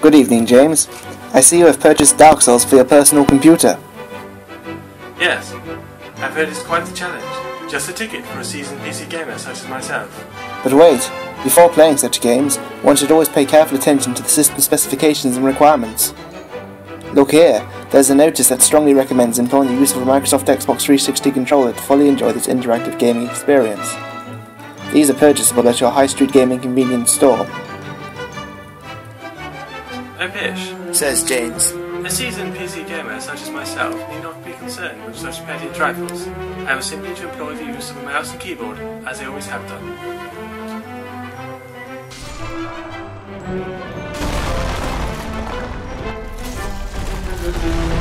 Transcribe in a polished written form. Good evening, James. I see you have purchased Dark Souls for your personal computer. Yes. I've heard it's quite the challenge. Just a ticket for a seasoned PC gamer such as myself. But wait. Before playing such games, one should always pay careful attention to the system specifications and requirements. Look here. There's a notice that strongly recommends employing the use of a Microsoft Xbox 360 controller to fully enjoy this interactive gaming experience. These are purchasable at your high street gaming convenience store. Oh, Pish, says James. A seasoned PC gamer such as myself need not be concerned with such petty trifles. I was simply to employ the use of a mouse and keyboard, as I always have done.